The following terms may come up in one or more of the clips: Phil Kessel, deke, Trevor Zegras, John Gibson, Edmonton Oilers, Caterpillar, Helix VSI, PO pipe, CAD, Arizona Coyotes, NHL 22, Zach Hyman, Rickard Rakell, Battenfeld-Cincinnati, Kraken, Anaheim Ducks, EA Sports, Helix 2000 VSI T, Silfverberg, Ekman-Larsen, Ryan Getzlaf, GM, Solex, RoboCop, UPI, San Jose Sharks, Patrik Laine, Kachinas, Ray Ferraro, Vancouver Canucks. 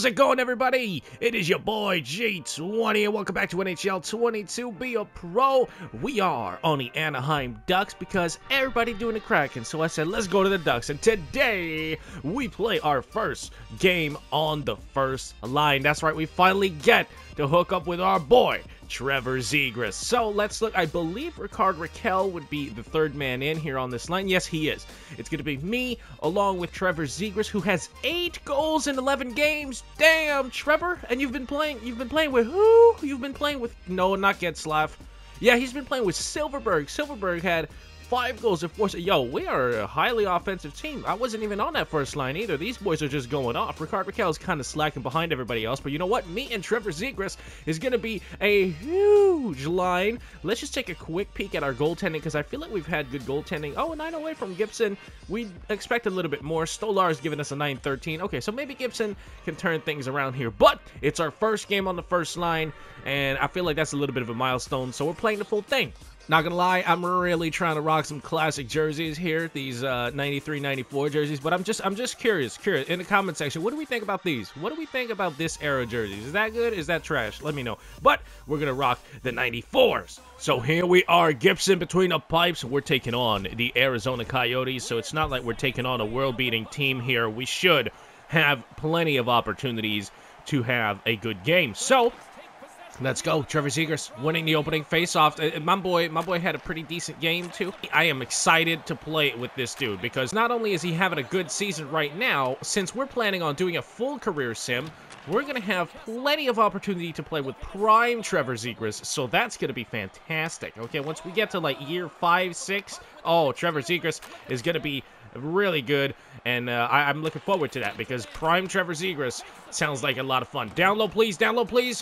How's it going, everybody? It is your boy G20, and welcome back to NHL 22. Be a pro. We are on the Anaheim Ducks because everybody doing the Kraken. So I said, let's go to the Ducks. And today we play our first game on the first line. That's right. We finally get to hook up with our boy Trevor Zegras. So let's look. I believe Rickard Rakell would be the third man in here on this line. Yes, he is. It's going to be me along with Trevor Zegras, who has 8 goals in 11 games. Damn, Trevor! And you've been playing with who? You've been playing with no, not Getzlaf. Yeah, he's been playing with Silfverberg. Silfverberg had 5 goals and 4. Yo, we are a highly offensive team. I wasn't even on that first line either. These boys are just going off. Rickard Rakell is kind of slacking behind everybody else, but you know what? Me and Trevor Zegras is going to be a huge line. Let's just take a quick peek at our goaltending because I feel like we've had good goaltending. Oh, a 9 away from Gibson. We expect a little bit more. Stolar's giving us a 9-13. Okay, so maybe Gibson can turn things around here, but it's our first game on the first line, and I feel like that's a little bit of a milestone, so we're playing the full thing. Not gonna lie, I'm really trying to rock some classic jerseys here, these 93, 94 jerseys, but I'm just curious in the comment section, what do we think about these? What do we think about this era jerseys? Is that good? Is that trash? Let me know. But we're gonna rock the 94s. So here we are, Gibson between the pipes. We're taking on the Arizona Coyotes, so it's not like we're taking on a world-beating team here. We should have plenty of opportunities to have a good game. So let's go. Trevor Zegras winning the opening face-off. My boy had a pretty decent game, too. I am excited to play with this dude because not only is he having a good season right now, since we're planning on doing a full career sim, we're going to have plenty of opportunity to play with prime Trevor Zegras, so that's going to be fantastic. Okay, once we get to, like, year 5, 6, oh, Trevor Zegras is going to be really good, and I'm looking forward to that because prime Trevor Zegras sounds like a lot of fun. Down low, please.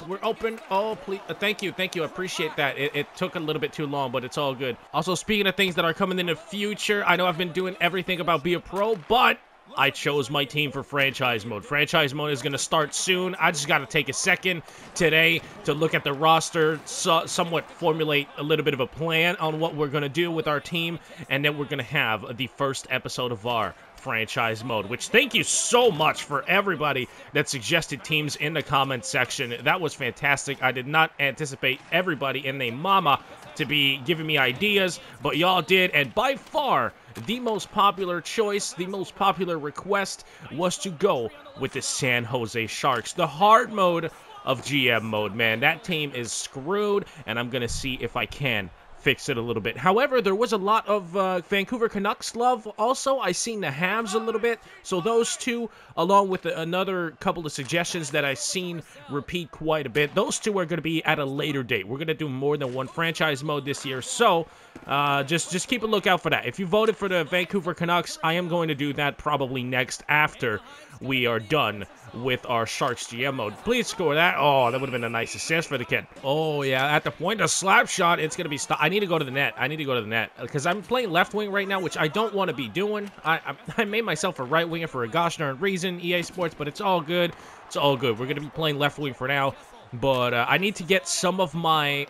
We're open. Oh, please. Thank you. I appreciate that. It took a little bit too long, but it's all good. Also, speaking of things that are coming in the future, I know I've been doing everything about Be a Pro, but I chose my team for franchise mode. Franchise mode is going to start soon. I just got to take a second today to look at the roster, somewhat formulate a little bit of a plan on what we're going to do with our team, and then we're going to have the first episode of our franchise mode, which thank you so much for everybody that suggested teams in the comment section. That was fantastic. I did not anticipate everybody in their mama to be giving me ideas, but y'all did, and by far the most popular choice, the most popular request was to go with the San Jose Sharks, the hard mode of GM mode, man. That team is screwed, and I'm going to see if I can fix it a little bit. However, there was a lot of Vancouver Canucks love also. I seen the Habs a little bit, so those two, along with another couple of suggestions that I seen repeat quite a bit, those two are going to be at a later date. We're going to do more than one franchise mode this year, so just keep a lookout for that. If you voted for the Vancouver Canucks, I am going to do that probably next after we are done with our Sharks GM mode. Please score that. Oh, that would have been a nice assist for the kid. Oh, yeah, at the point of slap shot, it's going to be stopped. I need to go to the net because I'm playing left wing right now, which I don't want to be doing. I made myself a right winger for a gosh darn reason, EA Sports, but it's all good. It's all good. We're going to be playing left wing for now, but I need to get some of my,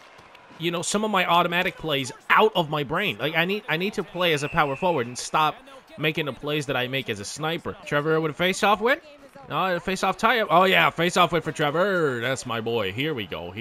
you know, some of my automatic plays out of my brain. Like I need to play as a power forward and stop making the plays that I make as a sniper. Trevor with a face-off win. No, face-off tie-up. Oh, yeah, face-off win for Trevor. That's my boy. Here we go.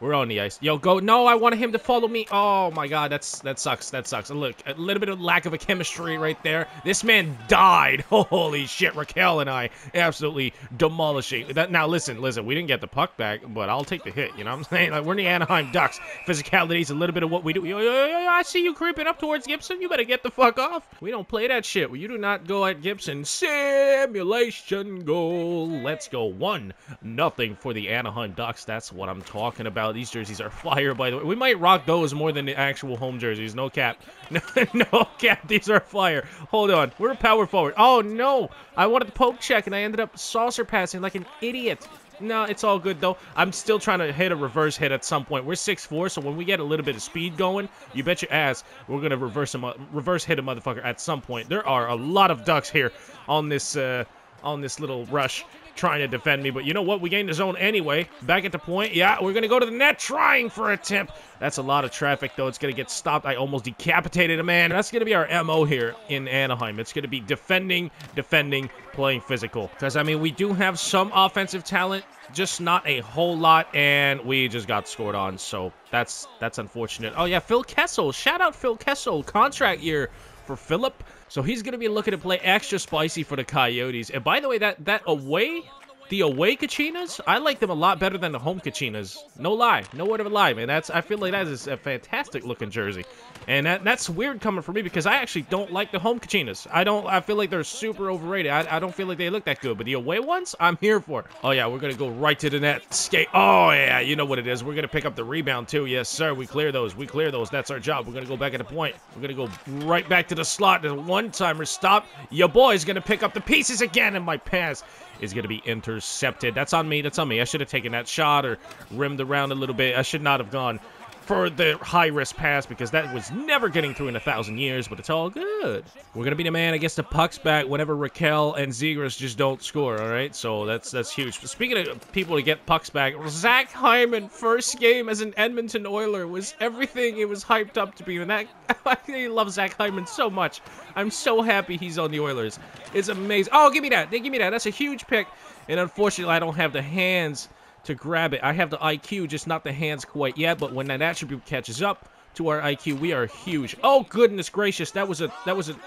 We're on the ice. Yo, go. No, I wanted him to follow me. Oh, my God, that sucks. Look, a little bit of lack of a chemistry right there. This man died. Holy shit, Rakell and I absolutely demolishing. That. Now, listen, we didn't get the puck back, but I'll take the hit, you know what I'm saying? Like, we're in the Anaheim Ducks. Physicality is a little bit of what we do. Yo, I see you creeping up towards Gibson. You better get the fuck off. We don't play that shit. Well, you do not go at Gibson. Simulation. Goal. Let's go. 1-0 for the Anaheim Ducks. That's what I'm talking about. These jerseys are fire, by the way. We might rock those more than the actual home jerseys. No cap. No cap. These are fire. Hold on. We're a power forward. Oh, no. I wanted to poke check, and I ended up saucer passing like an idiot. No, it's all good, though. I'm still trying to hit a reverse hit at some point. We're 6'4", so when we get a little bit of speed going, you bet your ass we're going to reverse hit a motherfucker at some point. There are a lot of Ducks here on this little rush trying to defend me. But you know what? We gained the zone anyway. Back at the point. Yeah, we're going to go to the net trying for a tip. That's a lot of traffic, though. It's going to get stopped. I almost decapitated a man. That's going to be our MO here in Anaheim. It's going to be defending, defending, playing physical. Because, I mean, we do have some offensive talent, just not a whole lot, and we just got scored on, so that's unfortunate. Oh, yeah, Phil Kessel. Shout out Phil Kessel. Contract year for Philip. So he's going to be looking to play extra spicy for the Coyotes. And by the way, that away, the away Kachinas, I like them a lot better than the home Kachinas. No lie. No word of a lie, man. I feel like that is a fantastic-looking jersey. And that's weird coming from me because I actually don't like the home Kachinas. I feel like they're super overrated. I don't feel like they look that good. But the away ones, I'm here for. Oh, yeah, we're going to go right to the net. Skate. Oh, yeah, you know what it is. We're going to pick up the rebound, too. Yes, sir. We clear those. We clear those. That's our job. We're going to go back at the point. We're going to go right back to the slot. The one-timer stop. Your boy's going to pick up the pieces again, and my pass is going to be intercepted. That's on me. That's on me. I should have taken that shot or rimmed around a little bit. I should not have gone for the high-risk pass because that was never getting through in 1,000 years, but it's all good. We're going to be the man against the pucks back whenever Rakell and Zegras just don't score, all right? So that's huge. But speaking of people to get pucks back, Zach Hyman, first game as an Edmonton Oiler, was everything it was hyped up to be. And that, I love Zach Hyman so much. I'm so happy he's on the Oilers. It's amazing. Oh, give me that. Give me that. That's a huge pick. And unfortunately, I don't have the hands to grab it. I have the IQ, just not the hands quite yet, but when that attribute catches up to our IQ, we are huge. Oh, goodness gracious, that was an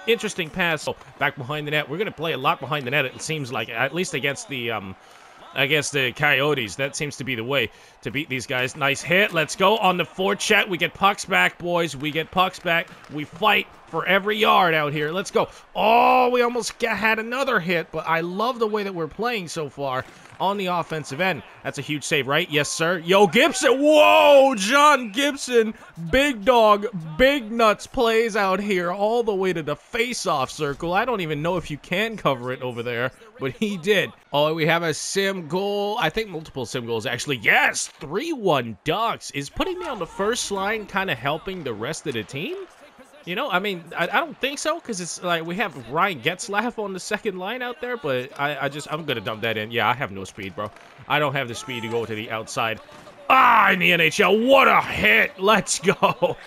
interesting pass. So, back behind the net. We're going to play a lot behind the net, it seems like, at least against the Coyotes. That seems to be the way to beat these guys. Nice hit. Let's go on the forecheck. We get pucks back, boys. We get pucks back. We fight for every yard out here. Let's go. Oh, we almost had another hit, but I love the way that we're playing so far on the offensive end. That's a huge save, right? Yes, sir. Yo, Gibson. Whoa, John Gibson. Big dog, big nuts plays out here all the way to the face-off circle. I don't even know if you can cover it over there, but he did. Oh, we have a sim goal. I think multiple sim goals, actually. Yes, 3-1 Ducks. Is putting me on the first line kind of helping the rest of the team? You know, I mean, I don't think so, because it's like we have Ryan Getzlaf on the second line out there, but I'm going to dump that in. Yeah, I have no speed, bro. I don't have the speed to go to the outside. Ah, in the NHL, what a hit. Let's go.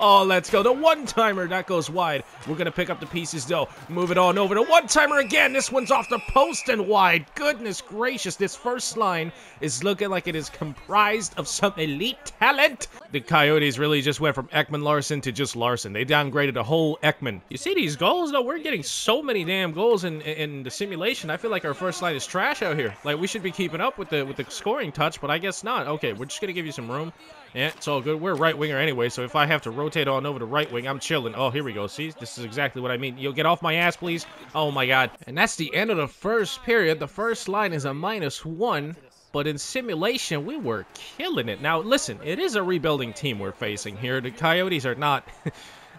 Oh, let's go. The one-timer, that goes wide. We're going to pick up the pieces, though. Move it on over. The one-timer again. This one's off the post and wide. Goodness gracious, this first line is looking like it is comprised of some elite talent. The Coyotes really just went from Ekman-Larsen to just Larsen. They downgraded a whole Ekman. You see these goals, though? We're getting so many damn goals in the simulation. I feel like our first line is trash out here. Like, we should be keeping up with the scoring touch, but I guess not. Okay, we're just going to give you some room. Yeah, it's all good. We're right winger anyway, so if I have to rotate on over to right wing, I'm chilling. Oh, here we go. See, this is exactly what I mean. You'll get off my ass, please. Oh, my God. And that's the end of the first period. The first line is a -1, but in simulation, we were killing it. Now, listen, it is a rebuilding team we're facing here. The Coyotes are not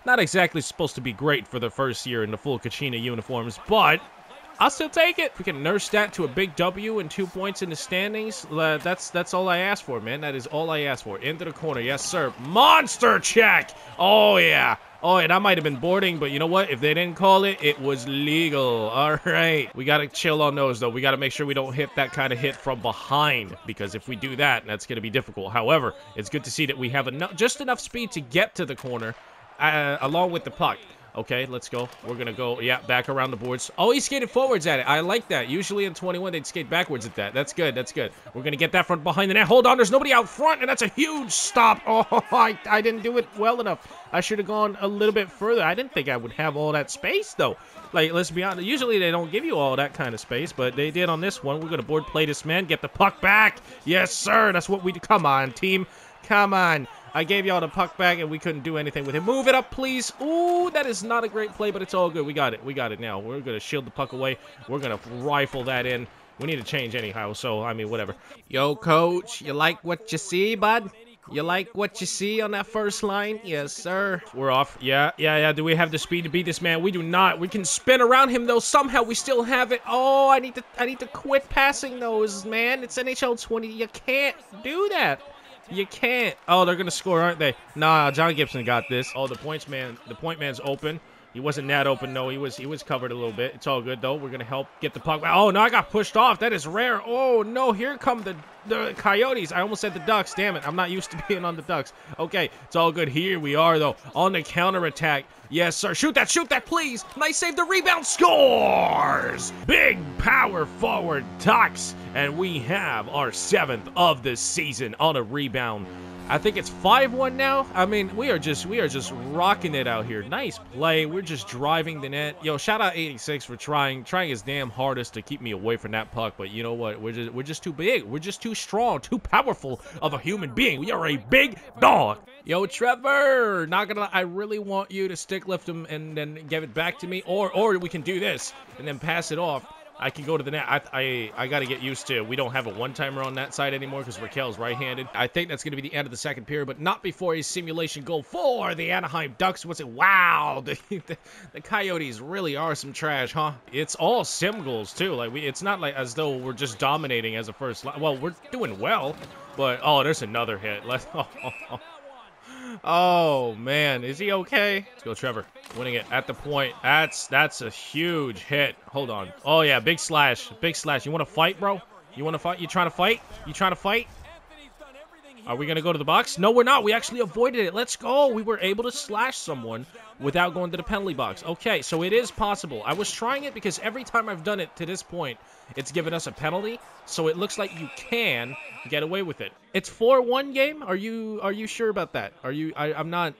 exactly supposed to be great for the first year in the full Kachina uniforms, but I'll still take it. If we can nurse that to a big W and 2 points in the standings, that's all I asked for, man. That is all I asked for. Into the corner. Yes, sir. Monster check. Oh, yeah. Oh, and I might have been boarding, but you know what? If they didn't call it, it was legal. All right. We got to chill on those, though. We got to make sure we don't hit that kind of hit from behind, because if we do that, that's going to be difficult. However, it's good to see that we have just enough speed to get to the corner along with the puck. Okay, let's go. We're going to go, yeah, back around the boards. Oh, he skated forwards at it. I like that. Usually in 21, they'd skate backwards at that. That's good. That's good. We're going to get that from behind the net. Hold on. There's nobody out front, and that's a huge stop. Oh, I didn't do it well enough. I should have gone a little bit further. I didn't think I would have all that space, though. Like, let's be honest. Usually, they don't give you all that kind of space, but they did on this one. We're going to board play this man. Get the puck back. Yes, sir. That's what we do. Come on, team. Come on. I gave y'all the puck back, and we couldn't do anything with it. Move it up, please. Ooh, that is not a great play, but it's all good. We got it. We got it now. We're going to shield the puck away. We're going to rifle that in. We need to change anyhow, so, I mean, whatever. Yo, coach, you like what you see, bud? You like what you see on that first line? Yes, sir. We're off. Yeah. Do we have the speed to beat this man? We do not. We can spin around him, though. Somehow we still have it. Oh, I need to quit passing those, man. It's NHL 20. You can't do that. You can't. Oh, they're going to score, aren't they? Nah, John Gibson got this. Oh, the point man's open. He wasn't that open, though. He was covered a little bit. It's all good, though. We're going to help get the puck. Oh, no, I got pushed off. That is rare. Oh, no, here come the Coyotes. I almost said the Ducks. Damn it. I'm not used to being on the Ducks. Okay, it's all good. Here we are, though, on the counterattack. Yes, sir. Shoot that, please. Nice save. The rebound scores. Big power forward Ducks. And we have our 7th of the season on a rebound. I think it's 5-1 now. I mean, we are just rocking it out here. Nice play. We're just driving the net. Yo, shout out 86 for trying his damn hardest to keep me away from that puck. But you know what? We're just too big. We're just too strong, too powerful of a human being. We are a big dog. Yo, Trevor, not gonna lie, I really want you to stick lift him and then give it back to me, or we can do this and then pass it off. I can go to the net. I got to get used to it. We don't have a one-timer on that side anymore because Rakell's right-handed. I think that's going to be the end of the second period, but not before a simulation goal for the Anaheim Ducks. What's it? Wow. The Coyotes really are some trash, huh? It's all sim goals, too. Like, it's not like as though we're just dominating as a first line. Well, we're doing well, but, oh, there's another hit. Oh, man. Is he okay? Let's go, Trevor. Winning it at the point. That's a huge hit. Hold on. Oh, yeah. Big slash. Big slash. You want to fight, bro? You want to fight? You trying to fight? You trying to fight? Are we going to go to the box? No, we're not. We actually avoided it. Let's go. We were able to slash someone without going to the penalty box. Okay, so it is possible. I was trying it because every time I've done it to this point, it's given us a penalty. So it looks like you can get away with it. It's 4-1 game. Are you sure about that? I'm not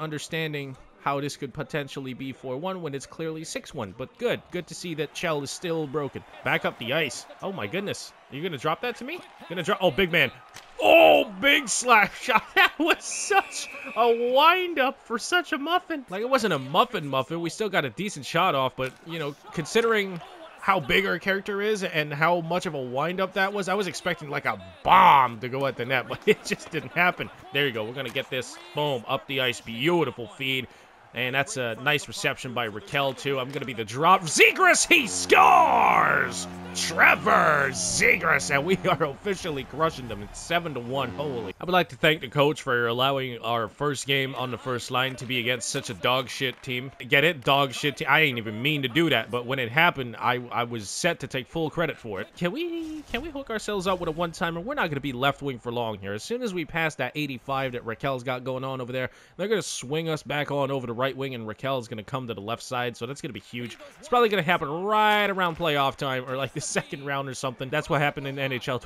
understanding how this could potentially be 4-1 when it's clearly 6-1. But good. Good to see that Chell is still broken. Back up the ice. Oh, my goodness. Are you going to drop that to me? Going to drop. Oh, big man. Oh, big slap shot. That was such a wind-up for such a muffin. Like, it wasn't a muffin. We still got a decent shot off. But, you know, considering how big our character is and how much of a wind-up that was, I was expecting, like, a bomb to go at the net. But it just didn't happen. There you go. We're going to get this. Boom. Up the ice. Beautiful feed. And that's a nice reception by Rakell, too. I'm going to be the drop. Zegras, he scores! Trevor Zegras, and we are officially crushing them. It's 7-1, holy. I would like to thank the coach for allowing our first game on the first line to be against such a dog shit team. Get it? Dog shit team. I didn't even mean to do that, but when it happened, I was set to take full credit for it. Can we hook ourselves up with a one-timer? We're not going to be left wing for long here. As soon as we pass that 85 that Rakell's got going on over there, they're going to swing us back on over the right wing, and Rakell's going to come to the left side, so that's going to be huge. It's probably going to happen right around playoff time, or like the second round or something. That's what happened in NHL.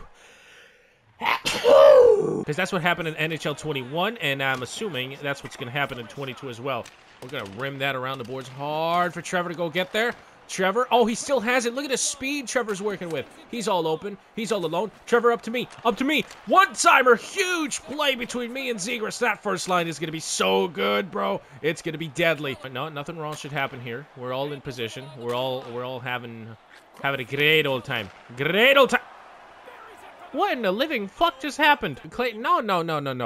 Because that's what happened in NHL 21, and I'm assuming that's what's going to happen in 22 as well. We're going to rim that around the boards. Hard for Trevor to go get there. Trevor, oh, he still has it. Look at the speed Trevor's working with. He's all open. He's all alone. Trevor, up to me. Up to me. One-timer. Huge play between me and Zegras. That first line is going to be so good, bro. It's going to be deadly. But no, nothing wrong should happen here. We're all in position. We're all having a great old time. Great old time. What in the living fuck just happened? Clayton, no,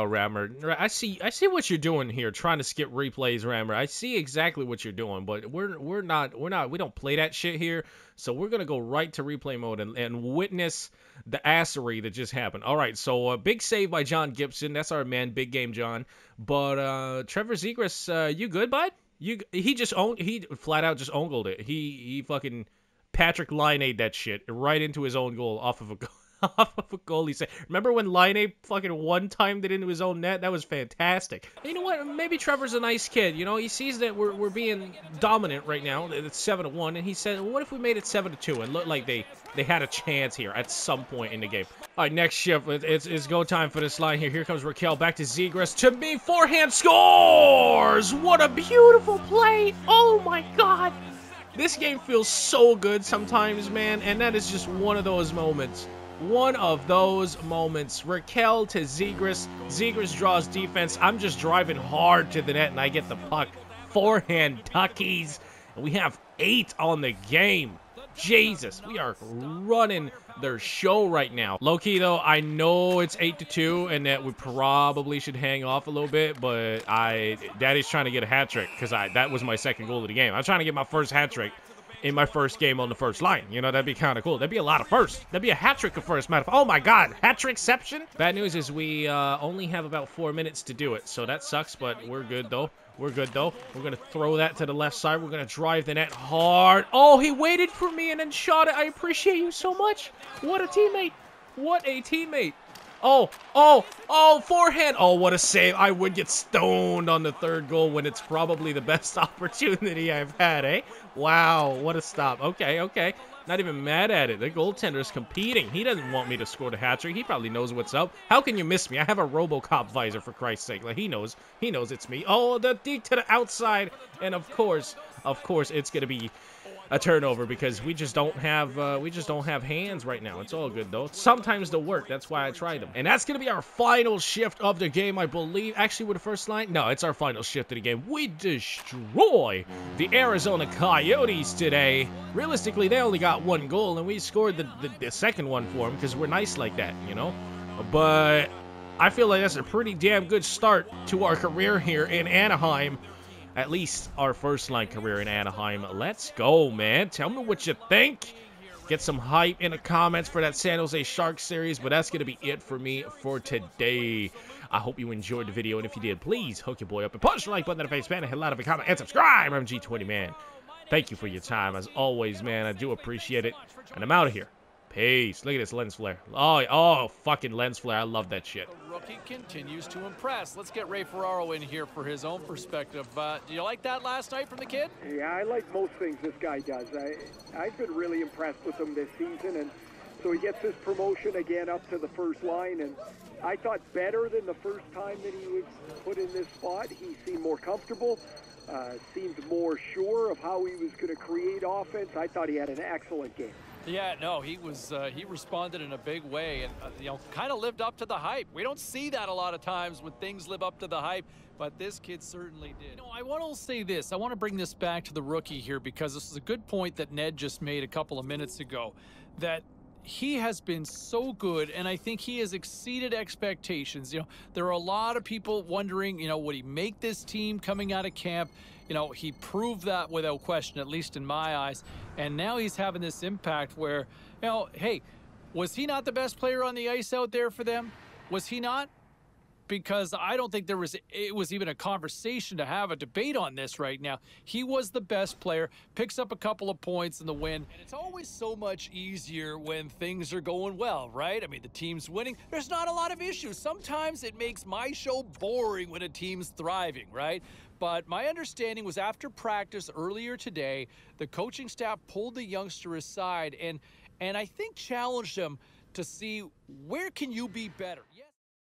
Rammer. I see what you're doing here, trying to skip replays, Rammer. I see exactly what you're doing, but we don't play that shit here. So we're gonna go right to replay mode and witness the assery that just happened. All right, so big save by John Gibson. That's our man, big game, John. But Trevor Zegras, you good, bud? He flat out just own-goaled it. He fucking Patrik Laine that shit right into his own goal off of a goal. Off of a goalie save. Remember when Laine fucking one-timed it into his own net? That was fantastic. You know what? Maybe Trevor's a nice kid. You know, he sees that we're being dominant right now. It's 7-1, and he said, well, what if we made it 7-2? And looked like they had a chance here at some point in the game. All right, next shift. It's go time for this line here. Here comes Rakell. Back to Zegras. To me, forehand scores! What a beautiful play! Oh, my God! This game feels so good sometimes, man, and that is just one of those moments. One of those moments. Rakell to Zegras. Zegras draws defense. I'm just driving hard to the net, and I get the puck. Forehand duckies. And we have 8 on the game. Jesus, we are running their show right now. Low-key, though, I know it's 8-2 and that we probably should hang off a little bit, but Daddy's trying to get a hat trick because that was my second goal of the game. I'm trying to get my first hat trick in my first game on the first line. You know, that'd be kind of cool. That'd be a lot of firsts. That'd be a hat trick of first. Matter of fact, oh my God, hat trickception. Bad news is we only have about 4 minutes to do it, so that sucks, but we're good though. We're good, though. We're going to throw that to the left side. We're going to drive the net hard. Oh, he waited for me and then shot it. I appreciate you so much. What a teammate. What a teammate. Oh, oh, oh, forehand. Oh, what a save. I would get stoned on the third goal when it's probably the best opportunity I've had, eh? Wow, what a stop. Okay, okay. Not even mad at it. The goaltender's competing. He doesn't want me to score the hat trick. He probably knows what's up. How can you miss me? I have a RoboCop visor, for Christ's sake. Like, he knows. He knows it's me. Oh, the deke to the outside. And of course, it's going to be a turnover because we just don't have hands right now. It's all good, though. Sometimes they'll work. That's why I tried them. And that's going to be our final shift of the game, I believe. Actually, with the first line? No, it's our final shift of the game. We destroy the Arizona Coyotes today. Realistically, they only got one goal, and we scored the second one for them because we're nice like that, you know? But I feel like that's a pretty damn good start to our career here in Anaheim. At least our first-line career in Anaheim. Let's go, man. Tell me what you think. Get some hype in the comments for that San Jose Sharks series. But that's going to be it for me for today. I hope you enjoyed the video. And if you did, please hook your boy up and punch the like button in the face, man. And hit a lot of a comment and subscribe. I'm G20, man. Thank you for your time. As always, man, I do appreciate it. And I'm out of here. Peace. Look at this lens flare. Oh, fucking lens flare. I love that shit. The rookie continues to impress. Let's get Ray Ferraro in here for his own perspective. Do you like that last night from the kid? Yeah, I like most things this guy does. I've been really impressed with him this season, and so he gets his promotion again up to the first line, and I thought better than the first time that he was put in this spot. He seemed more comfortable, seemed more sure of how he was going to create offense. I thought he had an excellent game. Yeah, no, he was. He responded in a big way, and you know, kind of lived up to the hype. We don't see that a lot of times when things live up to the hype, but this kid certainly did. You know, I want to say this. I want to bring this back to the rookie here because this is a good point that Ned just made a couple of minutes ago. That he has been so good, and I think he has exceeded expectations. You know, there are a lot of people wondering, you know, would he make this team coming out of camp? You know, he proved that without question, at least in my eyes. And now he's having this impact where, you know, hey, was he not the best player on the ice out there for them? Was he not? Because I don't think it was even a conversation to have a debate on this right now. He was the best player, picks up a couple of points in the win. And it's always so much easier when things are going well, right? I mean, the team's winning. There's not a lot of issues. Sometimes it makes my show boring when a team's thriving, right? But my understanding was after practice earlier today, the coaching staff pulled the youngster aside and I think challenged him to see, where can you be better?